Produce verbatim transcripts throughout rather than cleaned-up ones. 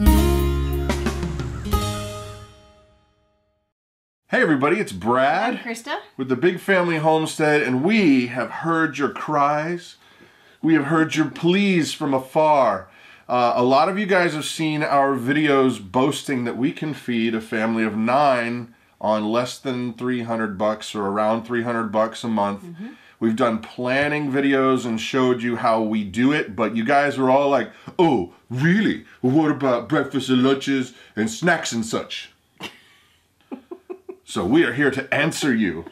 Hey everybody, it's Brad. I'm Krista. With the Big Family Homestead, and we have heard your cries. We have heard your pleas from afar. Uh, a lot of you guys have seen our videos boasting that we can feed a family of nine on less than three hundred bucks or around three hundred bucks a month. Mm-hmm. We've done planning videos and showed you how we do it, but you guys were all like, oh, really? What about breakfast and lunches and snacks and such? So we are here to answer you.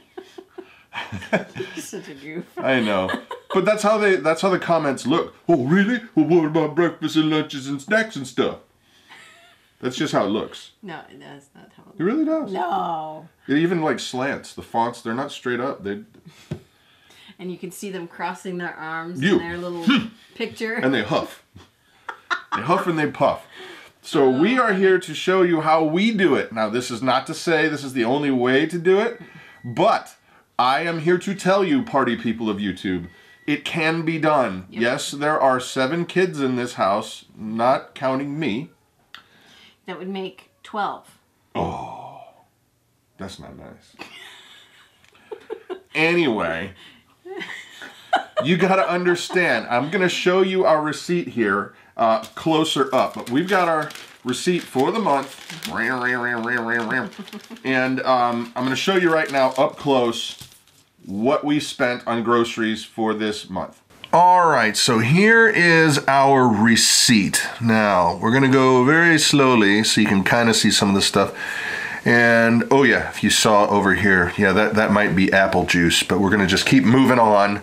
You're such a goof. I know. But that's how they that's how the comments look. Oh really? Well, what about breakfast and lunches and snacks and stuff? That's just how it looks. No, that's not how it looks. It really does. No. It even like slants. The fonts, they're not straight up. They And you can see them crossing their arms you. in their little picture. And they huff. They huff and they puff. So we are here to show you how we do it. Now this is not to say this is the only way to do it, but I am here to tell you, party people of YouTube, it can be done. Yep. Yes, there are seven kids in this house, not counting me. That would make twelve. Oh, that's not nice. Anyway, you gotta understand, I'm gonna show you our receipt here. Uh, closer up, but we've got our receipt for the month, and um, I'm going to show you right now up close what we spent on groceries for this month. All right, so here is our receipt. Now we're going to go very slowly so you can kind of see some of the stuff. And oh yeah, if you saw over here, yeah, that that might be apple juice, but we're going to just keep moving on.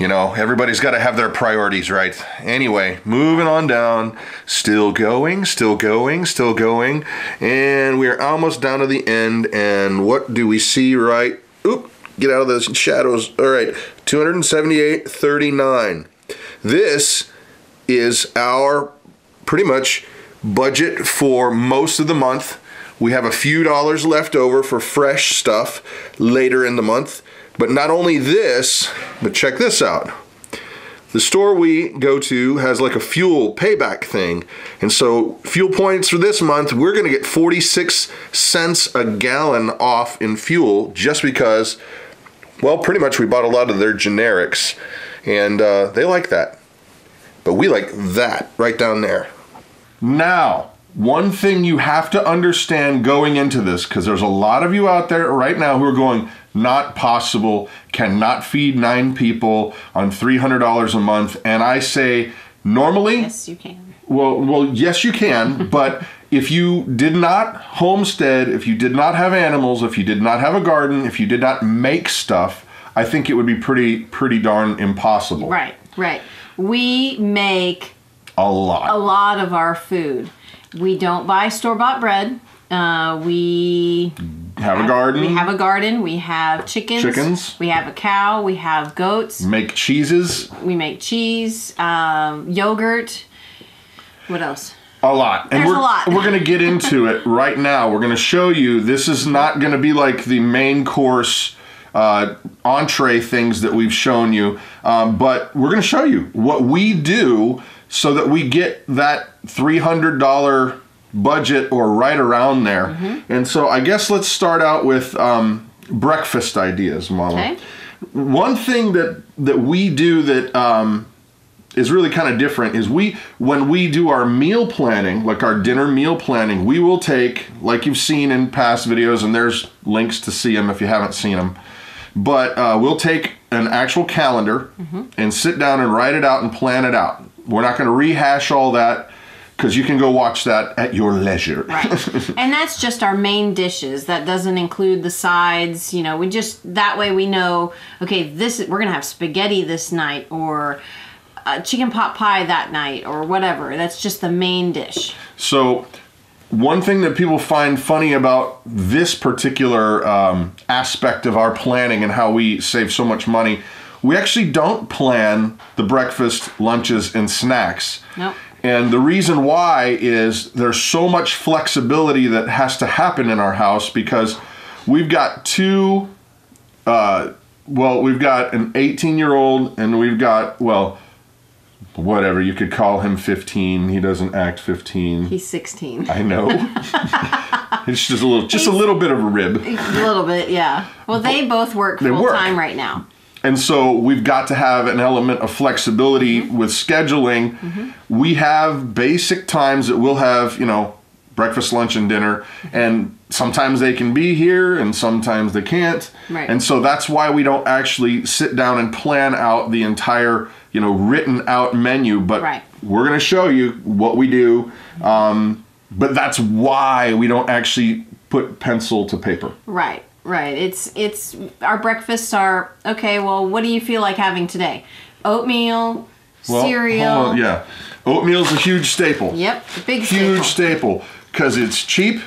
You know, everybody's got to have their priorities right. Anyway, moving on down. Still going, still going, still going. And we're almost down to the end. And what do we see right... Oop! Get out of those shadows. All right. two hundred seventy-eight thirty-nine. This is our, pretty much, budget for most of the month. We have a few dollars left over for fresh stuff later in the month. But not only this, but check this out. The store we go to has like a fuel payback thing. And so fuel points for this month, we're going to get forty-six cents a gallon off in fuel just because, well, pretty much we bought a lot of their generics. And uh, they like that. But we like that right down there. Now, one thing you have to understand going into this, because there's a lot of you out there right now who are going, not possible, cannot feed nine people on three hundred dollars a month. And I say, normally... Yes, you can. Well, well yes, you can, but if you did not homestead, if you did not have animals, if you did not have a garden, if you did not make stuff, I think it would be pretty, pretty darn impossible. Right, right. We make... A lot. A lot of our food. We don't buy store-bought bread. Uh, we... have a garden. We have a garden. We have chickens. Chickens. We have a cow. We have goats. Make cheeses. We make cheese, um, yogurt. What else? A lot. And There's we're, a lot. We're going to get into it right now. We're going to show you this is not going to be like the main course uh, entree things that we've shown you, um, but we're going to show you what we do so that we get that three hundred dollar budget or right around there. Mm-hmm. And so I guess let's start out with um, breakfast ideas, Mama. Okay. One thing that, that we do that um, is really kind of different is we, when we do our meal planning, like our dinner meal planning, we will take, like you've seen in past videos, and there's links to see them if you haven't seen them, but uh, we'll take an actual calendar mm-hmm. and sit down and write it out and plan it out. We're not going to rehash all that, because you can go watch that at your leisure. Right. And that's just our main dishes. That doesn't include the sides. You know, we just, that way we know, okay, this, we're going to have spaghetti this night, or uh, chicken pot pie that night, or whatever. That's just the main dish. So one thing that people find funny about this particular um, aspect of our planning and how we save so much money, we actually don't plan the breakfast, lunches, and snacks. Nope. And the reason why is there's so much flexibility that has to happen in our house because we've got two, uh, well, we've got an eighteen-year-old and we've got, well, whatever, you could call him fifteen. He doesn't act fifteen. He's sixteen. I know. It's just a little, just He's, a little bit of a rib. A little bit, yeah. Well, they both work full time right now. And so we've got to have an element of flexibility mm-hmm. with scheduling. Mm-hmm. We have basic times that we'll have, you know, breakfast, lunch, and dinner. And sometimes they can be here and sometimes they can't. Right. And so that's why we don't actually sit down and plan out the entire, you know, written out menu. But right. we're going to show you what we do. Um, but that's why we don't actually put pencil to paper. Right. Right. It's, it's, our breakfasts are, okay, well, what do you feel like having today? Oatmeal, well, cereal. Hold on, yeah. Oatmeal's a huge staple. Yep. Big staple. Huge staple. Because it's cheap.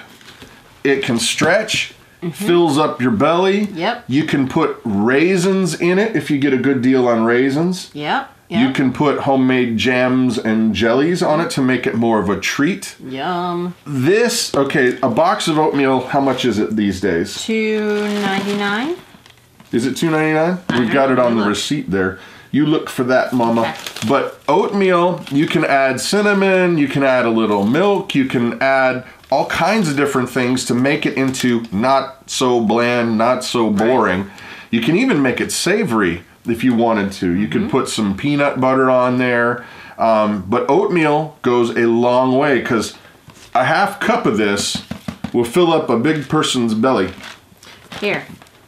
It can stretch. Mm-hmm. Fills up your belly. Yep. You can put raisins in it if you get a good deal on raisins. Yep. Yep. You can put homemade jams and jellies on it to make it more of a treat. Yum. This, okay, a box of oatmeal, how much is it these days? two ninety-nine. Is it two ninety-nine? We've got it on the receipt there. You look for that, Mama. Okay. But oatmeal, you can add cinnamon, you can add a little milk, you can add all kinds of different things to make it into not so bland, not so boring. Right. You can even make it savory. If you wanted to, you mm-hmm. could put some peanut butter on there. Um, but oatmeal goes a long way because a half cup of this will fill up a big person's belly. Here.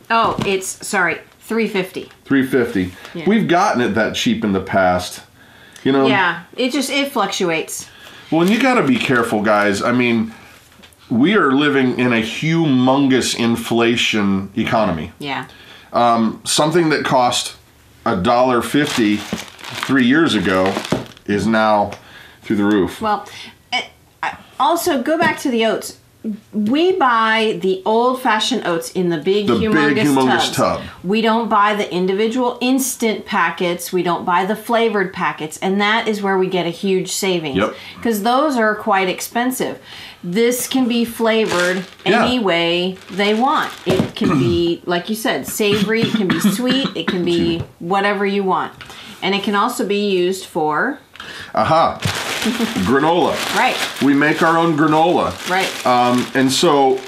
Oh, it's, sorry, three fifty. three fifty. Yeah. We've gotten it that cheap in the past. You know? Yeah, it just, it fluctuates. Well, and you got to be careful, guys. I mean, we are living in a humongous inflation economy. Yeah. Um, something that cost a dollar fifty three years ago is now through the roof. Well, also go back to the oats. We buy the old-fashioned oats in the big, the humongous, big, humongous tub. We don't buy the individual instant packets. We don't buy the flavored packets, and that is where we get a huge savings. Yep. Because those are quite expensive. This can be flavored yeah. any way they want. It can be, like you said, savory. It can be sweet. It can be whatever you want, and it can also be used for. Aha. Uh-huh. Granola. Right. We make our own granola. Right. Um, and so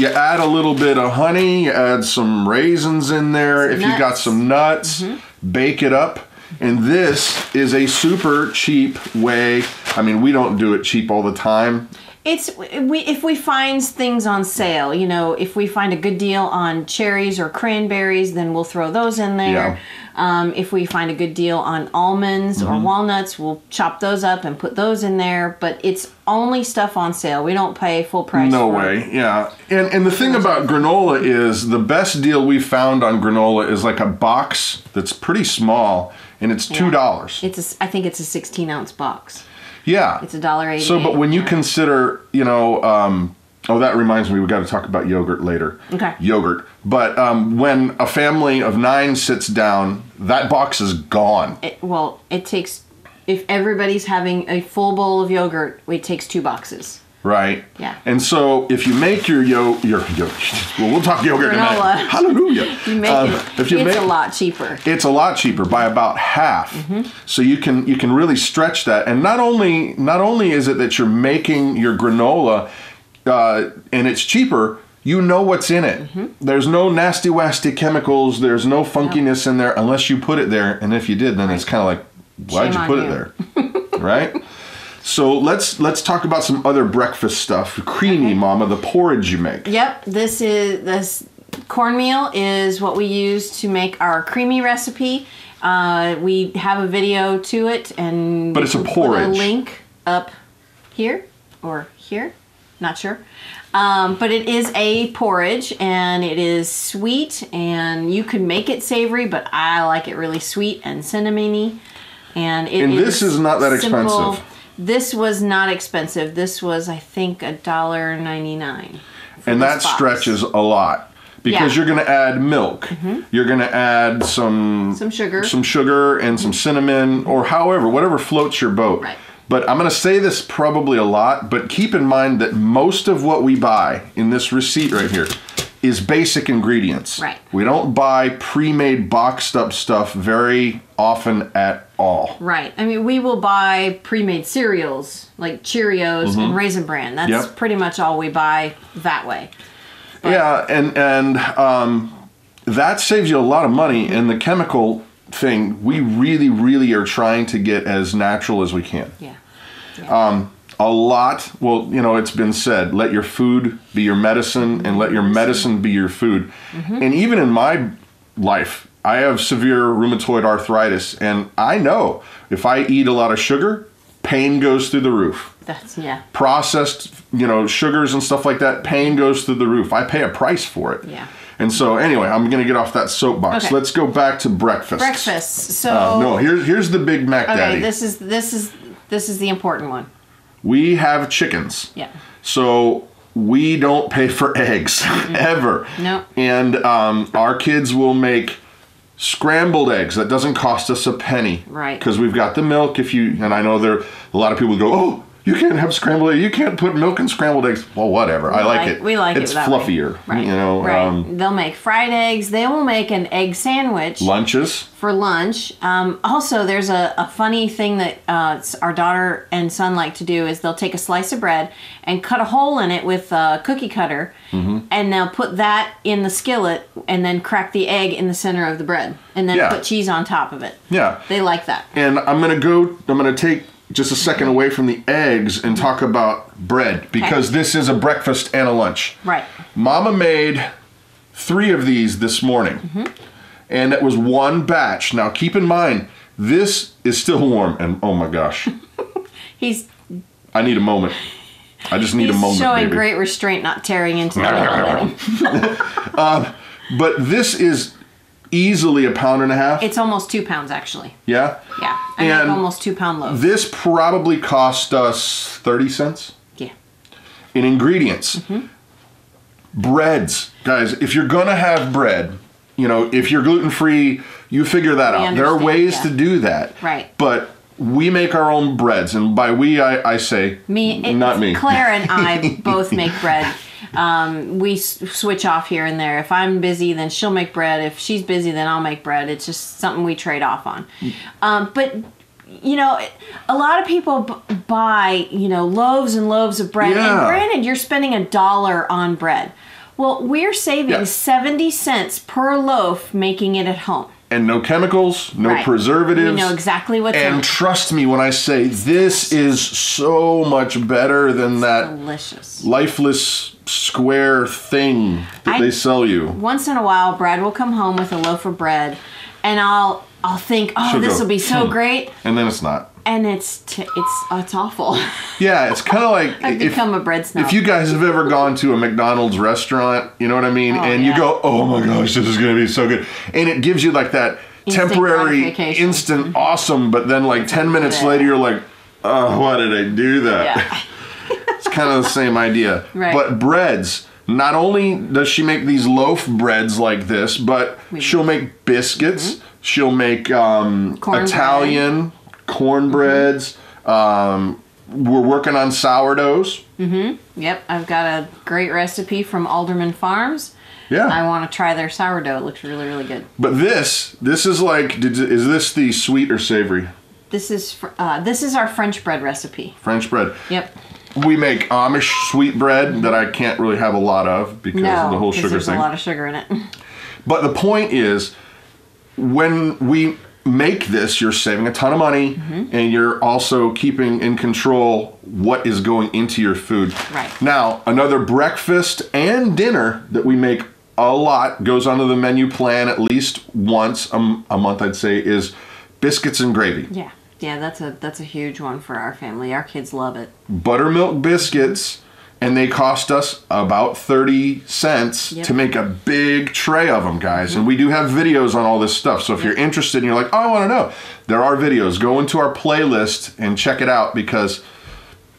you add a little bit of honey, you add some raisins in there. If you got some nuts, mm-hmm. bake it up. And this is a super cheap way. I mean, we don't do it cheap all the time. It's we if we find things on sale, you know, if we find a good deal on cherries or cranberries, then we'll throw those in there. Yeah. Um, if we find a good deal on almonds mm-hmm. or walnuts, we'll chop those up and put those in there. But it's only stuff on sale. We don't pay full price. No for way. It. Yeah. And and the thing about granola is the best deal we found on granola is like a box that's pretty small and it's two dollars. Yeah. It's a, I think it's a sixteen ounce box. Yeah. It's a dollar eighty. So, but when you consider, you know, um, oh, that reminds me, we've got to talk about yogurt later. Okay. Yogurt. But um, when a family of nine sits down, that box is gone. It, well, it takes, if everybody's having a full bowl of yogurt, it takes two boxes. Right. Yeah. And so if you make your yo your yogurt, well, we'll talk yogurt tonight. Hallelujah. You make um, it. If you it's make, a lot cheaper. It's a lot cheaper by about half. Mm-hmm. So you can you can really stretch that. And not only not only is it that you're making your granola, uh, and it's cheaper. You know what's in it. Mm-hmm. There's no nasty wasty chemicals. There's no funkiness no. in there unless you put it there. And if you did, then right. it's kind of like, why'd Shame you put you. it there, right? So let's let's talk about some other breakfast stuff. Creamy, okay. Mama, the porridge you make. Yep, this is this cornmeal is what we use to make our creamy recipe. Uh, we have a video to it, and but it's a porridge. Put a link up here or here, not sure. Um, but it is a porridge, and it is sweet, and you can make it savory, but I like it really sweet and cinnamony. And it and is this is not that simple. expensive. This was not expensive. This was, I think, a dollar ninety-nine. And that box. stretches a lot because yeah. you're going to add milk. Mm-hmm. You're going to add some some sugar, some sugar, and some cinnamon, or however, whatever floats your boat. Right. But I'm going to say this probably a lot, but keep in mind that most of what we buy in this receipt right here is basic ingredients. Right. We don't buy pre-made boxed up stuff very often at all. Right. I mean, we will buy pre-made cereals like Cheerios mm-hmm. and Raisin Bran. That's yep. pretty much all we buy that way. But yeah, and and um, that saves you a lot of money. And the chemical thing, we really, really are trying to get as natural as we can. Yeah. yeah. Um, A lot, well, you know, it's been said, let your food be your medicine and let your medicine be your food. Mm-hmm. And even in my life, I have severe rheumatoid arthritis, and I know if I eat a lot of sugar, pain goes through the roof. That's, yeah. Processed, you know, sugars and stuff like that, pain goes through the roof. I pay a price for it. Yeah. And so, anyway, I'm going to get off that soapbox. Okay. Let's go back to breakfast. Breakfast. So uh, no, here's here's the Big Mac okay, Daddy. Okay, this is this is this is the important one. We have chickens, yeah. So we don't pay for eggs mm-hmm. ever. No. Nope. And um, our kids will make scrambled eggs. That doesn't cost us a penny, right? Because we've got the milk. If you and I know there, a lot of people go, "Oh, you can't have scrambled eggs. You can't put milk in scrambled eggs." Well, whatever. We I like, like it. We like it's it. It's fluffier, way. Right? You know. Right. Um, They'll make fried eggs. They will make an egg sandwich. Lunches. For lunch. Um, also, there's a, a funny thing that uh, our daughter and son like to do is they'll take a slice of bread and cut a hole in it with a cookie cutter mm-hmm. and they'll put that in the skillet and then crack the egg in the center of the bread and then yeah. put cheese on top of it. Yeah. They like that. And I'm going to go, I'm going to take just a second away from the eggs and talk about bread because okay. this is a breakfast and a lunch. Right. Mama made three of these this morning. Mm-hmm. And it was one batch. Now, keep in mind, this is still warm. And, oh, my gosh. He's... I need a moment. I just need a moment, showing baby. Great restraint, not tearing into the um, But this is easily a pound and a half. It's almost two pounds, actually. Yeah? Yeah. I and make almost two-pound loaves. This probably cost us thirty cents. Yeah. In ingredients. Mm-hmm. Breads. Guys, if you're going to have bread... You know, if you're gluten-free, you figure that we out. There are ways yeah. to do that. Right. But we make our own breads. And by we, I, I say, me, it, not me. Claire and I both make bread. Um, we s switch off here and there. If I'm busy, then she'll make bread. If she's busy, then I'll make bread. It's just something we trade off on. Um, but... You know, a lot of people b buy, you know, loaves and loaves of bread. Yeah. And granted, you're spending a dollar on bread. Well, we're saving yeah. seventy cents per loaf making it at home. And no chemicals, no right. preservatives. We know exactly what's And in. Trust me when I say this is so much better than it's that delicious. Lifeless square thing that I, they sell you. Once in a while, Brad will come home with a loaf of bread and I'll... I'll think, oh, she'll this go, will be so hmm. great. And then it's not. And it's t it's oh, it's awful. Yeah, it's kind of like I've if, become a bread snob. If you guys have ever gone to a McDonald's restaurant, you know what I mean, oh, and yeah. you go, oh my gosh, this is going to be so good, and it gives you like that instant temporary, instant mm-hmm. awesome, but then like ten minutes later, you're like, oh, why did I do that? Yeah. It's kind of the same idea. Right. But breads. Not only does she make these loaf breads like this, but Maybe. she'll make biscuits. Mm-hmm. She'll make um, Corn Italian bread. cornbreads. Mm-hmm. um, we're working on sourdoughs. Mm-hmm. Yep, I've got a great recipe from Alderman Farms. Yeah, I want to try their sourdough. It looks really, really good. But this, this is like, did, is this the sweet or savory? This is fr uh, this is our French bread recipe. French bread. Yep. We make Amish sweet bread that I can't really have a lot of because no, of the whole sugar there's thing. There's a lot of sugar in it. But the point is, when we make this, you're saving a ton of money mm-hmm. and you're also keeping in control what is going into your food. Right. Now, another breakfast and dinner that we make a lot, goes onto the menu plan at least once a, a month, I'd say, is biscuits and gravy. Yeah. Yeah, that's a that's a huge one for our family. Our kids love it. Buttermilk biscuits, and they cost us about thirty cents yep. to make a big tray of them, guys. Mm-hmm. And we do have videos on all this stuff. So if yep. you're interested and you're like, oh, I want to know, there are videos. Go into our playlist and check it out because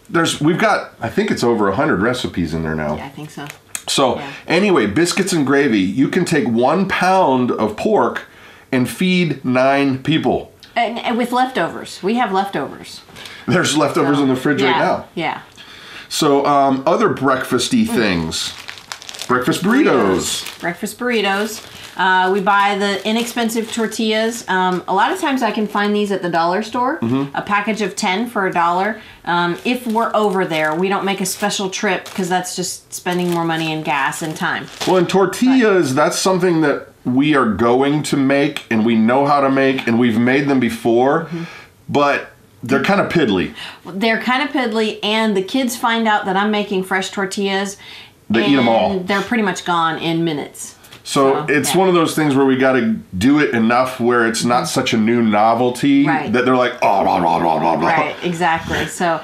there's we've got, I think it's over one hundred recipes in there now. Yeah, I think so. So yeah. anyway, biscuits and gravy. You can take one pound of pork and feed nine people. And with leftovers. We have leftovers. There's leftovers so, in the fridge yeah, right now. Yeah. So um, other breakfasty mm. things. breakfast burritos. burritos. Breakfast burritos. Uh, we buy the inexpensive tortillas. Um, a lot of times I can find these at the dollar store. Mm-hmm. A package of ten for a dollar. Um, if we're over there, we don't make a special trip because that's just spending more money in gas and time. Well, and tortillas, but that's something that we are going to make and we know how to make and we've made them before, mm-hmm. but they're kind of piddly. They're kind of piddly, and the kids find out that I'm making fresh tortillas. They eat them all. They're pretty much gone in minutes. So, so it's yeah. one of those things where we got to do it enough where it's not mm-hmm. such a new novelty right. that they're like, oh, blah, blah, blah, blah, blah. Right, exactly. So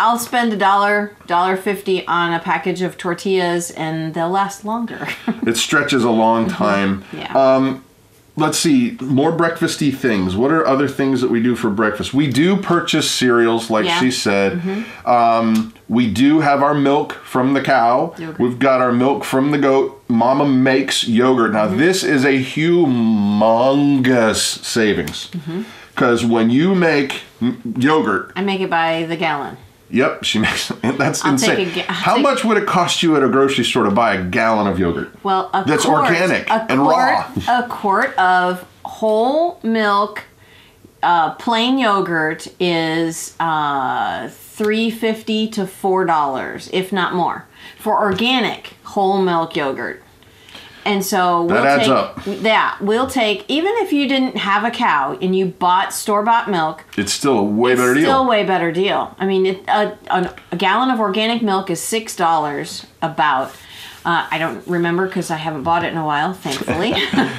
I'll spend a dollar, dollar fifty on a package of tortillas, and they'll last longer. It stretches a long time. Yeah. Um, let's see, more breakfasty things. What are other things that we do for breakfast? We do purchase cereals, like yeah. she said. Mm-hmm. Um, we do have our milk from the cow. Yogurt. We've got our milk from the goat. Mama makes yogurt. Now, mm-hmm. this is a humongous savings. Because mm-hmm. when you make yogurt... I make it by the gallon. Yep, she makes it. That's I'll insane. Take a ga- How take much would it cost you at a grocery store to buy a gallon of yogurt? Well, a that's quart, organic a and quart, raw. A quart of whole milk, uh, plain yogurt is uh, three fifty to four dollars, if not more, for organic whole milk yogurt. And so we'll that adds take, up. Yeah, we'll take, even if you didn't have a cow and you bought store-bought milk, it's still a way better deal. It's still a way better deal. I mean, it, a, a, a gallon of organic milk is six dollars about. Uh, I don't remember because I haven't bought it in a while, thankfully. um,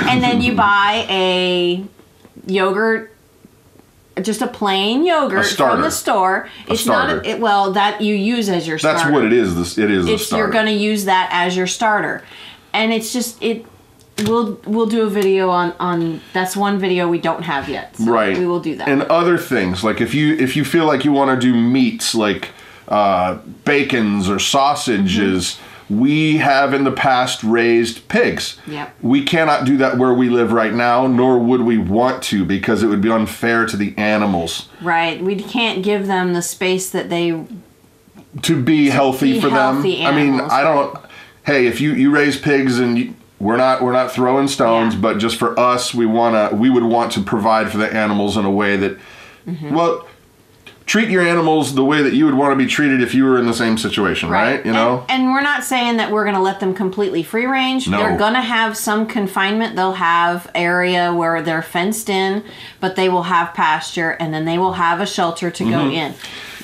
and then you buy a yogurt, just a plain yogurt from the store. It's not a, it, well that you use as your starter. That's what it is. This it is it's, a starter. You're going to use that as your starter, and it's just it. We'll we'll do a video on on that's one video we don't have yet. So right. We will do that. And other things like if you if you feel like you want to do meats like uh, bacons or sausages. Mm-hmm. We have in the past raised pigs. Yep. We cannot do that where we live right now, nor would we want to, because it would be unfair to the animals. Right. We can't give them the space that they... To be to healthy be for healthy them. Animals, I mean, I don't... Right. Hey, if you, you raise pigs and... You, We're not we're not throwing stones, yeah. but just for us, we wanna we would want to provide for the animals in a way that... Mm-hmm. Well... Treat your animals the way that you would want to be treated if you were in the same situation, right? right? You know, and, and we're not saying that we're going to let them completely free range. No. They're going to have some confinement. They'll have area where they're fenced in, but they will have pasture, and then they will have a shelter to mm-hmm. go in.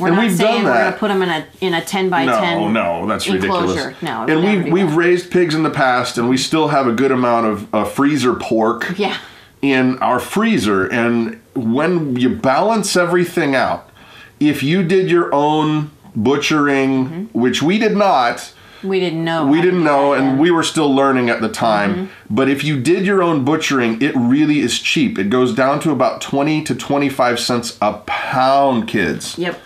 We're and not we've saying done that. We're going to put them in a in a ten by no, ten. No, no, that's enclosure. ridiculous. No, and we we've, we've raised pigs in the past, and we still have a good amount of uh, freezer pork. Yeah. In our freezer, and when you balance everything out. If you did your own butchering, mm-hmm. which we did not. We didn't know. We didn't know, and we were still learning at the time. Mm-hmm. But if you did your own butchering, it really is cheap. It goes down to about twenty to twenty-five cents a pound, kids. Yep.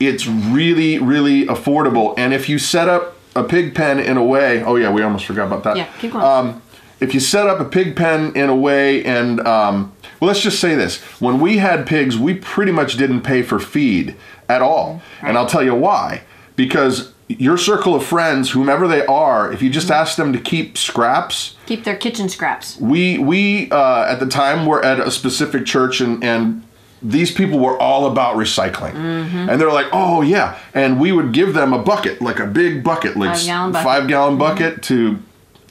It's really, really affordable. And if you set up a pig pen in a way... Oh, yeah, we almost forgot about that. Yeah, keep going. Um, if you set up a pig pen in a way and... Um, Well, let's just say this. When we had pigs, we pretty much didn't pay for feed at all. Right. And I'll tell you why. Because your circle of friends, whomever they are, if you just ask them to keep scraps... Keep their kitchen scraps. We, we uh, at the time, were at a specific church, and, and these people were all about recycling. Mm-hmm. And they're like, oh, yeah. And we would give them a bucket, like a big bucket, like five-gallon bucket, five gallon bucket mm-hmm. to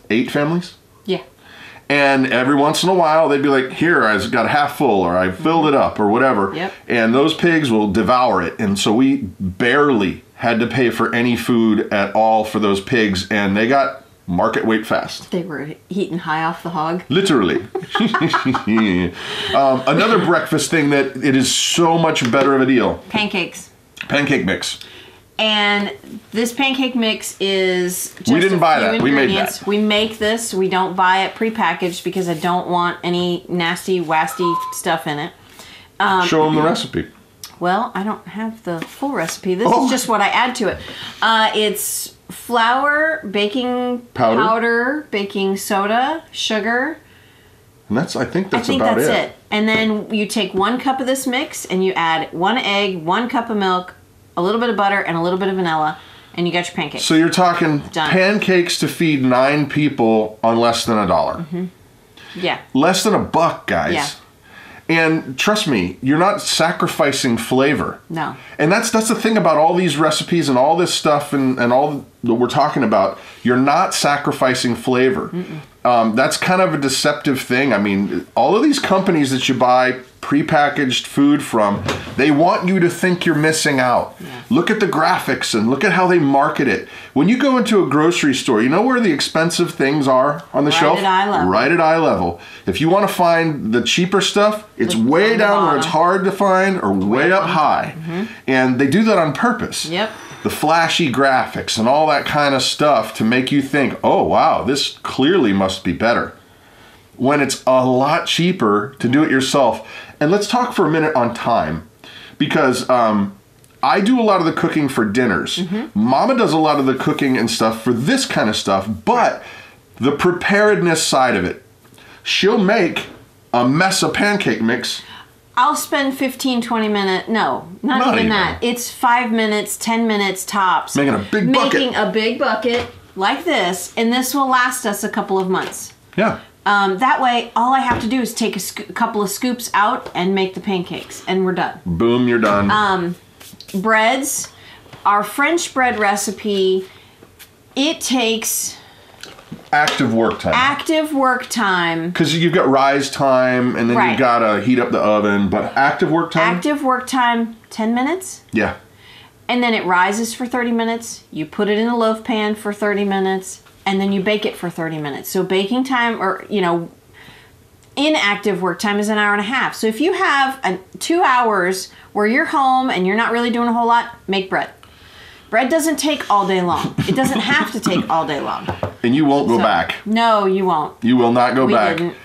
eight families. Yeah. And every once in a while, they'd be like, here, I've got half full, or I filled it up, or whatever. Yep. And those pigs will devour it. And so we barely had to pay for any food at all for those pigs. And they got market weight fast. They were eating high off the hog. Literally. um, another breakfast thing that it is so much better of a deal. Pancakes. Pancake mix. And this pancake mix is just we didn't buy that. We made that. We make this. We don't buy it prepackaged because I don't want any nasty, wasty stuff in it. Um, Show them the recipe. Well, I don't have the full recipe. This oh. is just what I add to it. Uh, it's flour, baking powder. powder, baking soda, sugar. And that's, I think that's I think about that's it. it. And then you take one cup of this mix and you add one egg, one cup of milk, a little bit of butter, and a little bit of vanilla, and you got your pancakes. So you're talking Done. pancakes to feed nine people on less than a dollar. Mm-hmm. Yeah. Less than a buck, guys. Yeah. And trust me, you're not sacrificing flavor. No. And that's that's the thing about all these recipes and all this stuff and, and all that we're talking about. You're not sacrificing flavor. Mm-mm. Um, that's kind of a deceptive thing. I mean, all of these companies that you buy prepackaged food from, they want you to think you're missing out. Yeah. Look at the graphics and look at how they market it. When you go into a grocery store, you know where the expensive things are on the right shelf? Right at eye level. Right at eye level. If you want to find the cheaper stuff, it's the way down where it's hard to find or way, way up high. Mm-hmm. And they do that on purpose. Yep. The flashy graphics and all that kind of stuff to make you think, oh wow, this clearly must be better. When it's a lot cheaper to do it yourself. And let's talk for a minute on time, because um, I do a lot of the cooking for dinners. Mm-hmm. Mama does a lot of the cooking and stuff for this kind of stuff, but the preparedness side of it, she'll make a mess of pancake mix. I'll spend fifteen, twenty minutes. No, not, not even, even that. It's five minutes, ten minutes tops. Making a big bucket. Making a big bucket like this, and this will last us a couple of months. Yeah. Um, that way, all I have to do is take a sco- couple of scoops out and make the pancakes, and we're done. Boom, you're done. Um, breads, our French bread recipe, it takes... Active work time. Active work time. Because you've got rise time, and then right. you've got to heat up the oven, but active work time? Active work time, ten minutes? Yeah. And then it rises for thirty minutes. You put it in a loaf pan for thirty minutes. And then you bake it for thirty minutes. So baking time, or, you know, inactive work time is an hour and a half. So if you have a, two hours where you're home and you're not really doing a whole lot, make bread. Bread doesn't take all day long. It doesn't have to take all day long. And you won't go so, back. No, you won't. You will not go we back. Didn't.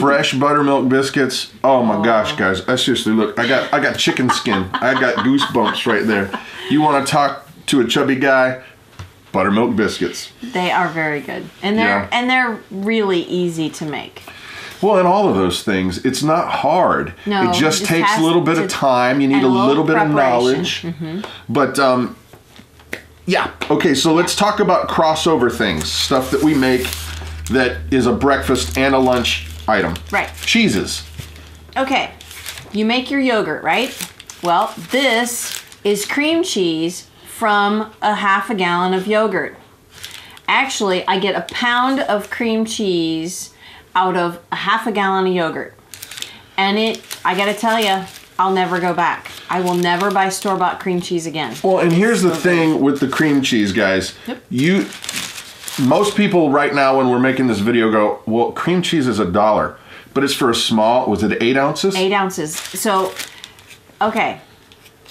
Fresh buttermilk biscuits. Oh my oh. gosh, guys. That's just, look, I got, I got chicken skin. I got goosebumps right there. You want to talk to a chubby guy? Buttermilk biscuits. They are very good. And they're yeah. and they're really easy to make. Well, and all of those things, it's not hard. No, it just, just takes a little bit of time. You need a little, little bit of knowledge. Mm-hmm. But um yeah, okay, so let's talk about crossover things, stuff that we make that is a breakfast and a lunch item. Right. Cheeses. Okay. You make your yogurt, right? Well, this is cream cheese from a half a gallon of yogurt. Actually, I get a pound of cream cheese out of a half a gallon of yogurt. And it, I gotta tell you, I'll never go back. I will never buy store-bought cream cheese again. Well, and here's the thing with the cream cheese, guys. Yep. You, most people right now when we're making this video go, well, cream cheese is a dollar, but it's for a small, was it eight ounces? Eight ounces. So, okay.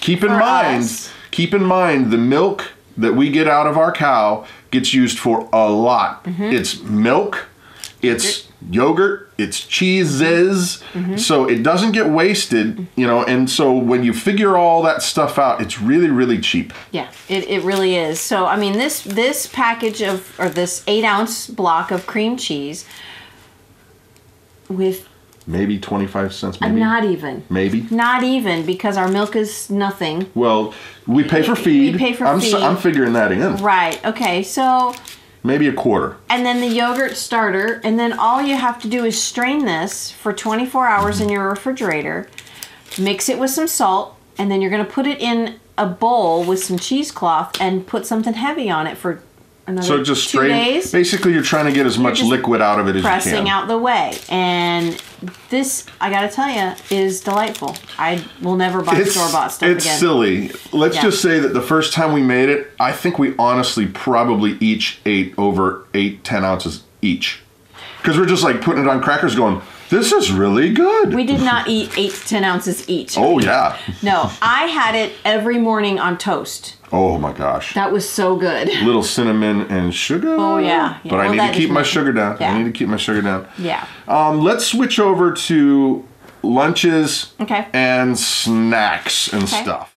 Keep in mind, us, Keep in mind, the milk that we get out of our cow gets used for a lot. Mm-hmm. It's milk, it's yogurt, it's cheeses. Mm-hmm. So it doesn't get wasted, you know, and so when you figure all that stuff out, it's really, really cheap. Yeah, it, it really is. So, I mean, this, this package of, or this eight ounce block of cream cheese with... Maybe twenty-five cents, maybe. Not even. Maybe. Not even, because our milk is nothing. Well, we pay for feed. We pay for I'm feed. So, I'm figuring that in. Right, okay, so. Maybe a quarter. And then the yogurt starter, and then all you have to do is strain this for twenty-four hours in your refrigerator, mix it with some salt, and then you're gonna put it in a bowl with some cheesecloth and put something heavy on it for Another so just straight, days. Basically you're trying to get as you're much liquid out of it as you can. Pressing out the way. And this, I gotta tell you, is delightful. I will never buy store-bought stuff it's again. It's silly. Let's yeah. just say that the first time we made it, I think we honestly probably each ate over eight, ten ounces each. Because we're just like putting it on crackers going, this is really good. We did not eat eight to ten ounces each. Oh yeah. No, I had it every morning on toast. Oh my gosh. That was so good. Little cinnamon and sugar. Oh yeah. yeah. But well, I need to keep my nothing. sugar down. Yeah. I need to keep my sugar down. Yeah. Um, let's switch over to lunches okay. and snacks and okay. stuff.